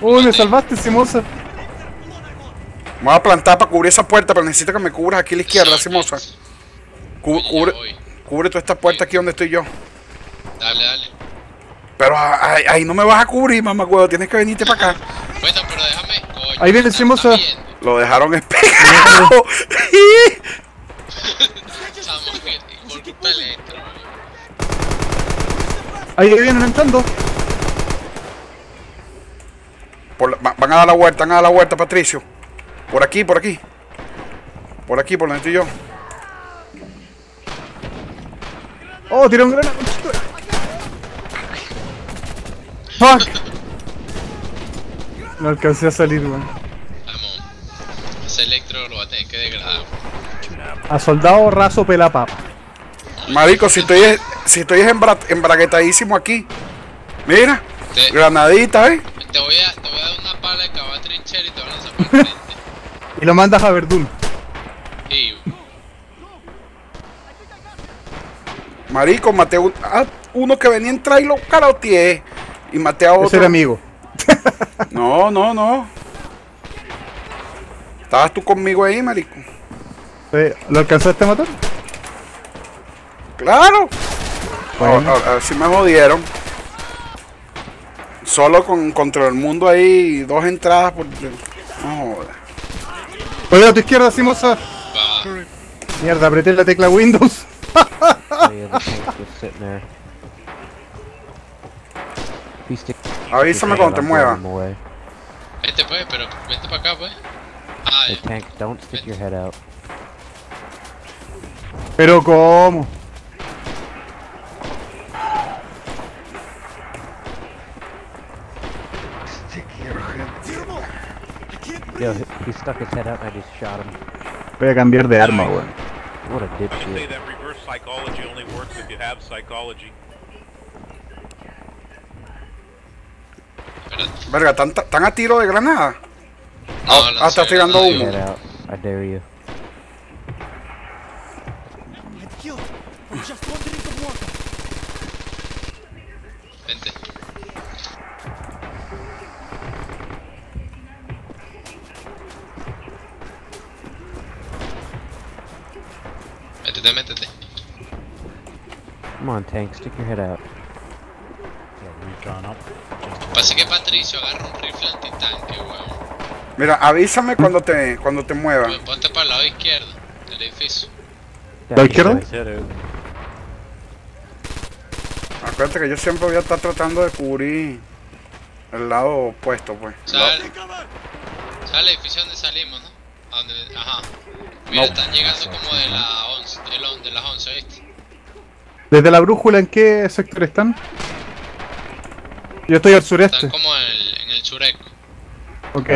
Uy, me salvaste, Simosa. Me voy a plantar para cubrir esa puerta, pero necesito que me cubras aquí a la izquierda, Simosa. Cubre toda esta puerta aquí donde estoy yo. Dale, dale. Pero ahí no me vas a cubrir, mamá, huevo. Tienes que venirte para acá. Bueno, pero déjame. Coño, ahí viene Simosa. Lo dejaron espejado. Ahí vienen entrando. Van a dar la vuelta, Patricio. Por aquí, por donde estoy yo. Oh, tiré un granado. Fuck. No alcancé a salir, weón. Vamos. Ese Electro lo va a tener que degradar. A soldado raso pelapapa. Marico, si estoy embraguetadísimo aquí. Mira, granadita, Te voy a dar una pala de caballo trinchera y te van a lanzar para el frente. Y lo mandas a Verdún. Ey. Marico, maté a uno que venía a entrar y lo caroteé. Y maté a otro. Ese era amigo. No. Estabas tú conmigo ahí, marico. ¿Lo alcanzaste a matar? ¡Claro! Bueno. A ver si me jodieron. Solo contra el mundo ahí, dos entradas por... No jodas. Oye, a tu izquierda, Simosa. Mierda, apreté la tecla Windows. Avísame cuando te mueva. Vente pues, pero vente para acá pues. Pero cómo. Yo, he stuck his head out and I just shot him. Voy a cambiar de arma, weón. What a dipshit. Verga, ¿están a tiro de granada? Ah, está tirando humo. I dare you. Vente. Métete. Come on, tank, stick your head out. Pasa que Patricio agarra un rifle antitanque, weón. Mira, avísame cuando te mueva. Pues ponte para el lado izquierdo del edificio. ¿La izquierda? Acuérdate que yo siempre voy a estar tratando de cubrir el lado opuesto, pues. ¿Sabes el edificio donde salimos, no? Ajá. Mira, no. Están llegando como de la 11, de las 11, ¿viste? ¿Desde la brújula en qué sector están? Yo estoy al sureste. Están como en el sureco. Ok,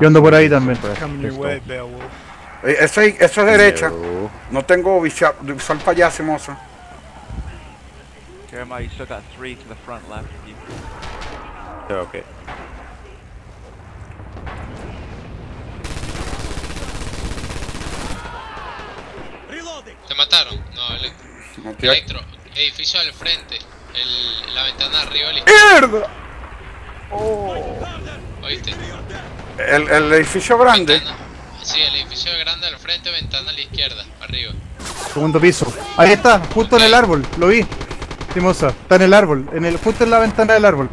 yo ando por ahí también. Eso es derecha. No tengo visual para allá, Simosa. Ok. ¿Te mataron? No, Electro. Edificio al frente. La ventana arriba. ¡Mierda! Oh. ¿Oíste? ¿El edificio grande? Ventana. Sí, el edificio grande al frente, ventana a la izquierda, arriba. Segundo piso. Ahí está, justo en el árbol. Lo vi, Simosa. Está en el árbol. Justo en la ventana del árbol.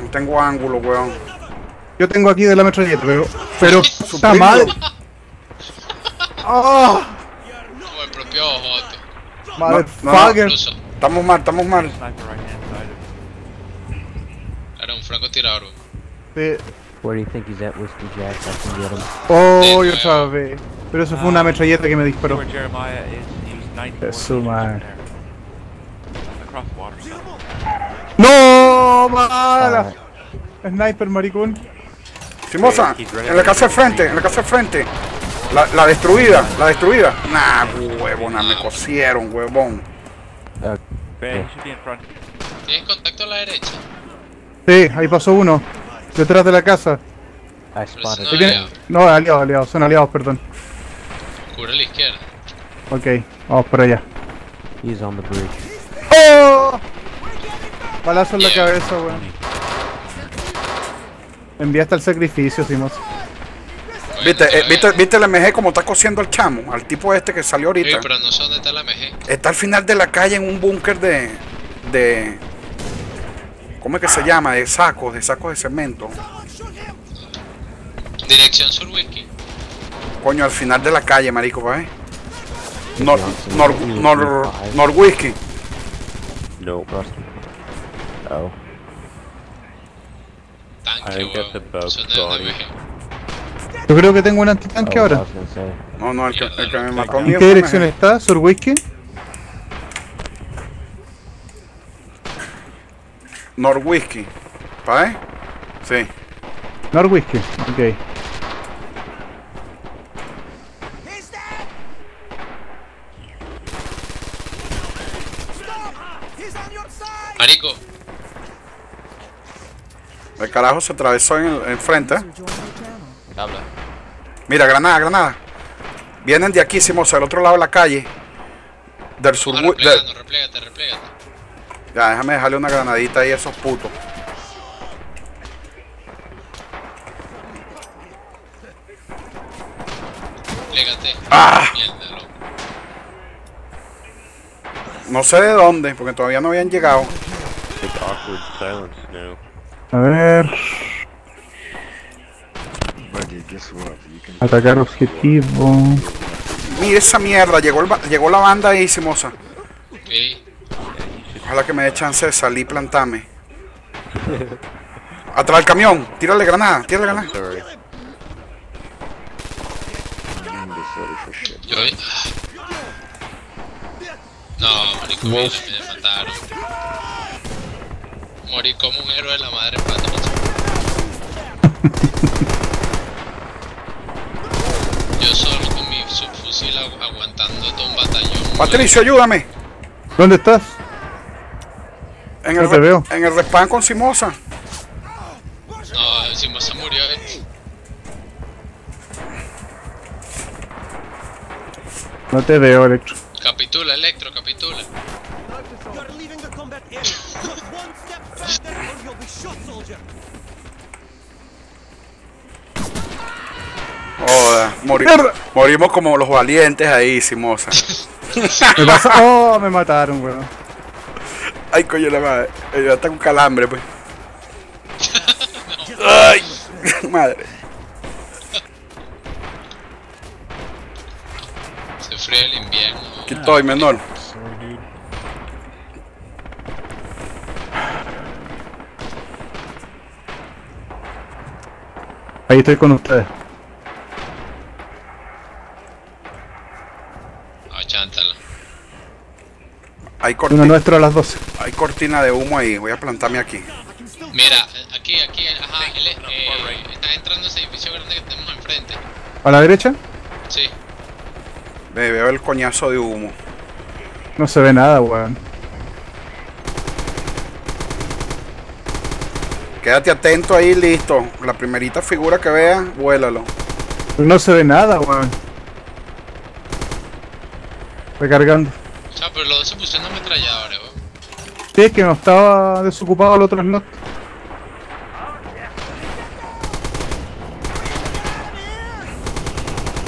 No tengo ángulo, weón. Yo tengo aquí de la metralleta, pero ¡puta madre! ¡Oh! Motherfucker. Estamos mal. Era un francotirador. Sí. Where do you think he's at, Whiskey Jack? I can get him. Oh, yo sabía. Pero eso fue una metralleta que me disparó. Eso, man. No, mala. Sniper, maricón. Simosa, en la casa del frente. La destruida. Nah, huevona, me cosieron, huevón. ¿Tienes contacto a la derecha? Sí, ahí pasó uno. Detrás de la casa. No, aliados, son aliados, perdón. Cubre la izquierda. Ok, vamos por allá. He's on the bridge. ¡Oh! Balazo en la cabeza, weón. Enviaste al sacrificio, Simosa. ¿Viste la MG como está cosiendo al chamo? Al tipo este que salió ahorita. Sí, pero no sé dónde está la MG. Está al final de la calle en un búnker de... ¿Cómo es que se llama? De sacos de cemento. Dirección sur whisky. Coño, al final de la calle, marico, ¿va? Nor whisky. No, no. Tanque, yo creo que tengo un antitanque ahora. No, no, el que me mató. ¿En qué dirección está? ¿Sur whisky? Nor whisky. ¿Pae? Sí. Nor whisky, ok. Marico. El carajo se atravesó en frente, ¿eh? Habla. Mira, granada. Vienen de aquí, Simosa, del otro lado de la calle. Del sur. No, replégate. Ya, déjame dejarle una granadita ahí a esos putos. Replégate. ¡Ah! Mierda, loco. No sé de dónde, porque todavía no habían llegado. A ver. Atacar objetivo. Mira esa mierda, llegó la banda ahí, Simosa. Okay. Ojalá que me dé chance de salir y plantarme. Atrás del camión, tírale granada. No, marico, me mataron. Morí como un héroe de la madre plata. Yo solo con mi subfusil aguantando todo un batallón. Patricio, ayúdame. ¿Dónde estás? No te veo. En el respawn con Simosa. No, Simosa murió, ¿eh? No te veo, Electro. Capitula, Electro, capitula. Joda, morimos como los valientes ahí, Simosa. ¿Me pasa? Oh, me mataron, weón. Ay, coño, la madre. Yo hasta con calambre, pues. No. Ay, madre. Se fría el invierno. Aquí estoy, menor. Ahí estoy con ustedes. Hay cortina, uno nuestro a las 12. Hay cortina de humo ahí, voy a plantarme aquí. Mira, aquí, ajá, estás entrando a ese edificio grande que tenemos enfrente. ¿A la derecha? Sí. Veo el coñazo de humo. No se ve nada, weón. Quédate atento ahí, listo. La primerita figura que veas, vuélalo. No se ve nada, weón. Recargando. Ah, pero los dos se pusieron ametralladores, weón. Sí, es que no estaba desocupado el otro slot.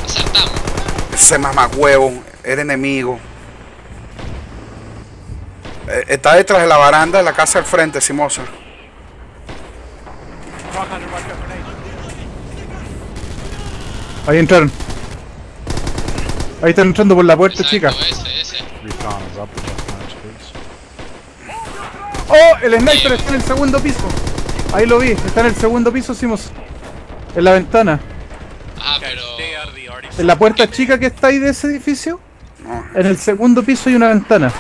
Asaltamos. Ese mamagüevo, era enemigo. Está detrás de la baranda de la casa al frente, Simosa. Ahí entraron. Ahí están entrando por la puerta, chica. Oh, el sniper está en el segundo piso. Ahí lo vi, está en el segundo piso, Simosa. En la ventana. Ah, pero... En la puerta chica que está ahí de ese edificio. En el segundo piso hay una ventana.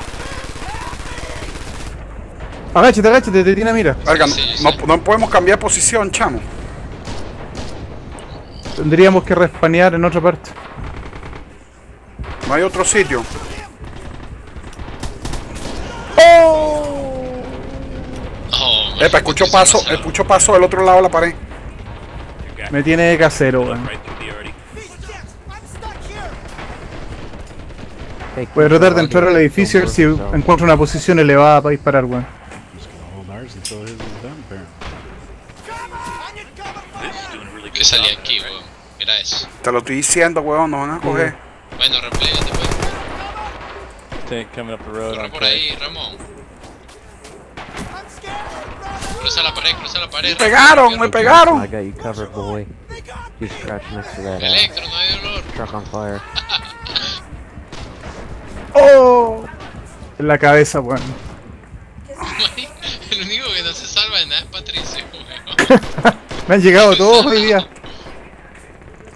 Agáchate, te tiene mira. Sí. No podemos cambiar posición, chamo. Tendríamos que respanear en otra parte. No hay otro sitio. Epa, escucho paso del otro lado de la pared. Me tiene de casero, weón. Voy a tratar de entrar al edificio a ver si encuentro una posición elevada para disparar, weón. ¿Qué salía aquí, weón? Era eso. Te lo estoy diciendo, weón, nos van a coger. Bueno, replegate, weón. Corre por ahí, Ramón. Cruza la pared, cruza la pared. ¡Me pegaron, me pegaron! Electro, no hay dolor. Truck on fire. ¡Oh! En la cabeza, weón. El único que no se salva de nada es Patricio, weón. Me han llegado todos hoy día.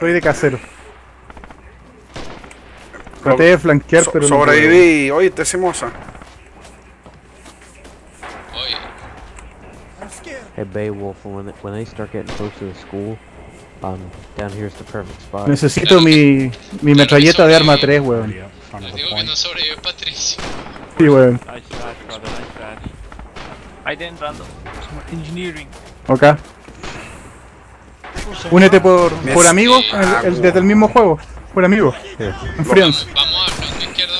Soy de casero. Traté de flanquear, pero no. Sobreviví. Oye, te Simosa. Oye. Hey, Beowulf, when they start getting close to the school, down here's the perfect spot. Necesito mi metralleta de arma 3, weón. Les digo que no sobrevivió Patricio. Sí, weón. Ahí te entrando. Engineering. Ok. Únete por amigos desde el mismo juego, por amigos. En Friends. Vamos a frente izquierdo,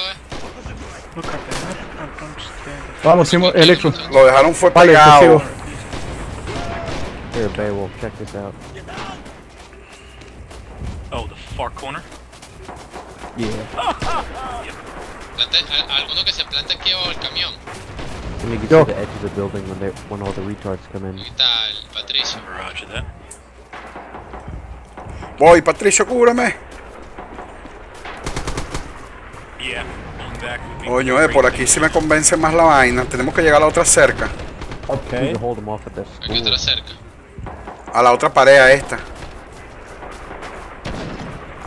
Vamos, Electro. Lo dejaron fue pegado. Here, Beowulf, check this out. Oh, the far corner. Yeah. Alguno que se planta aquí abajo del camión. When you get to the edge of the building when all the retards come in. Aquí está el Patricio. Roger that. Voy, Patricio, cúbreme. Coño, por aquí sí me convence más la vaina. Tenemos que llegar a la otra cerca. Okay. Aquí otra cerca. A la otra pared, a esta.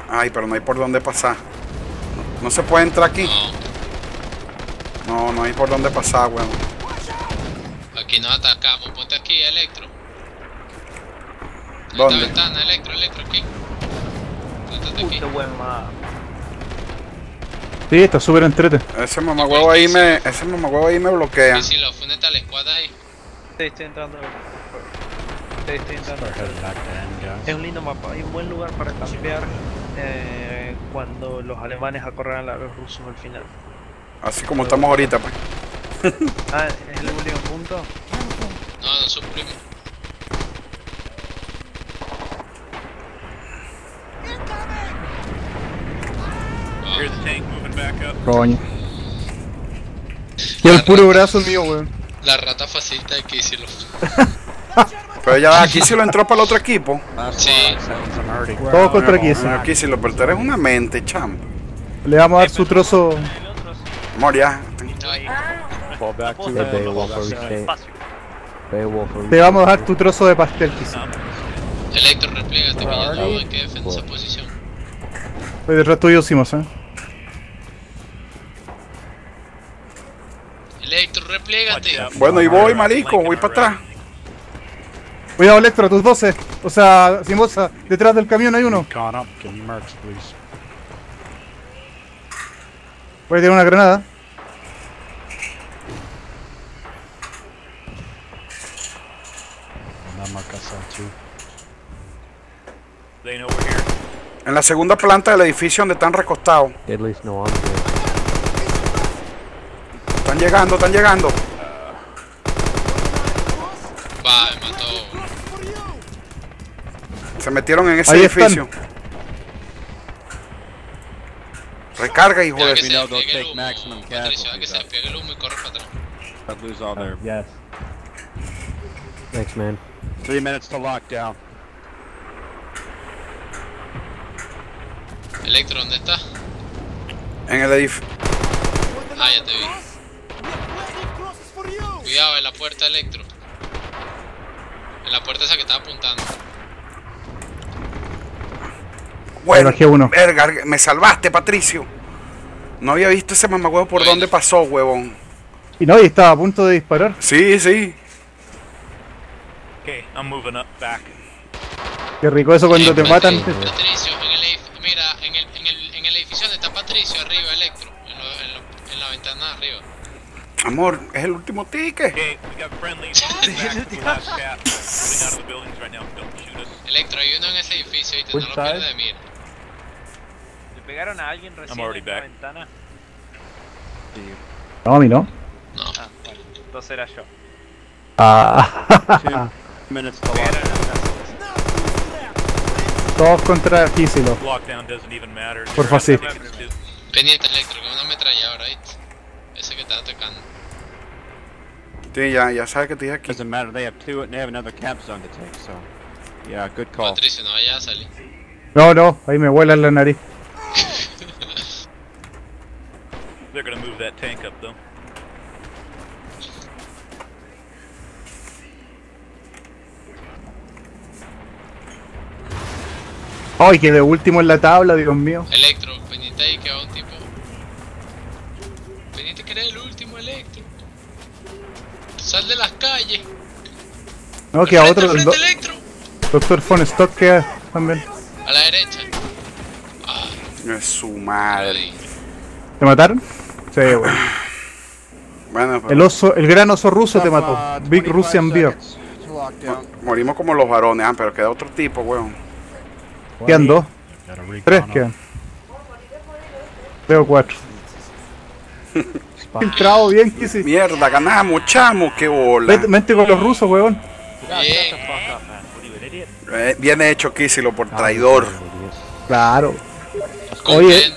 Ay, pero no hay por dónde pasar. No se puede entrar aquí. No, no hay por dónde pasar, weón. Aquí nos atacamos. Ponte aquí, Electro. ¿Dónde? Esta ventana, Electro, aquí. Aquí. Sí, está súper entrete. Ese mamagüevo ahí me bloquea. Sí, lo funeta la escuadra ahí. Te estoy entrando. Es un lindo mapa, hay un buen lugar para campear cuando los alemanes acorralan a los rusos al final. Así como estamos ahorita, pues. Ah, ¿es el último punto? No suprime. Coño. Y el puro brazo mío, weón. La rata facilita de Kizy. Pero ya va, Kizy lo entró para el otro equipo. Sí. Todo contra Kizy. Bueno, Kizy lo perderé es una mente, champ. Le vamos a dar su trozo. Moria. Te vamos a dar tu trozo de pastel, Kizy. Electro, replégate, que ya no hay que defender esa posición. Estoy detrás tuyo, Simosa. Electro, replégate. Bueno, y voy, marico, voy para atrás. Cuidado, Electro, tus 12. O sea, Simosa, detrás del camión hay uno. Voy a tirar una granada. En la segunda planta del edificio donde están recostados. Están llegando. Va, me mató. Se metieron en ese edificio. Recarga, hijo de puta. Patricio, que se despliegue el humo y corre para atrás. I'd lose all their... Yes. Thanks, man. 3 minutes to lockdown. Electro, ¿dónde está? En el edificio. Ah, ya te vi. Cuidado, en la puerta, Electro. En la puerta esa que estaba apuntando. Bueno, Edgar, me salvaste, Patricio. No había visto ese mamagüevo por dónde pasó, huevón. Y no, y estaba a punto de disparar. Sí. Okay, I'm moving up back. Qué rico eso cuando te matan. Patricio, mira, en el edificio donde está Patricio, arriba, Electro. En la ventana arriba. Amor, es el último ticket. Electro, hay uno en ese edificio y te no lo pierdas de mira. ¿Le pegaron a alguien recién en la ventana? Sí. No, a mí no. No. Ah, bueno, entonces era yo. Ah. 2 minutos. Todos contra Kizy. Porfa, sí. Pendiente Electro, que una ametralladora, right? Ese que está atacando. Sí, ya sabe que estoy aquí. Doesn't matter, they have two and they have another cap zone to take, so. Yeah, good call. Patricio, no vaya a salir. No, ahí me vuela la nariz. They're gonna move that tank up though. Ay, que de último en la tabla, Dios mío. Electro, pendiente ahí que va un tipo. Pendiente que era el último, Electro. Sal de las calles. No, que a otro. Electro. Doctor Von Stock queda también. A la derecha. No es su madre. ¿Te mataron? Sí, bueno. El gran oso ruso te mató. Big Russian Bear. Morimos como los varones, pero queda otro tipo, weón. Quedan dos. Tres quedan. Veo cuatro. Entrado bien, Kizy. Mierda, ganamos, chamo, qué bola. Vente con los rusos, weón. Bien hecho, Kizy, lo por traidor. Claro. Oye.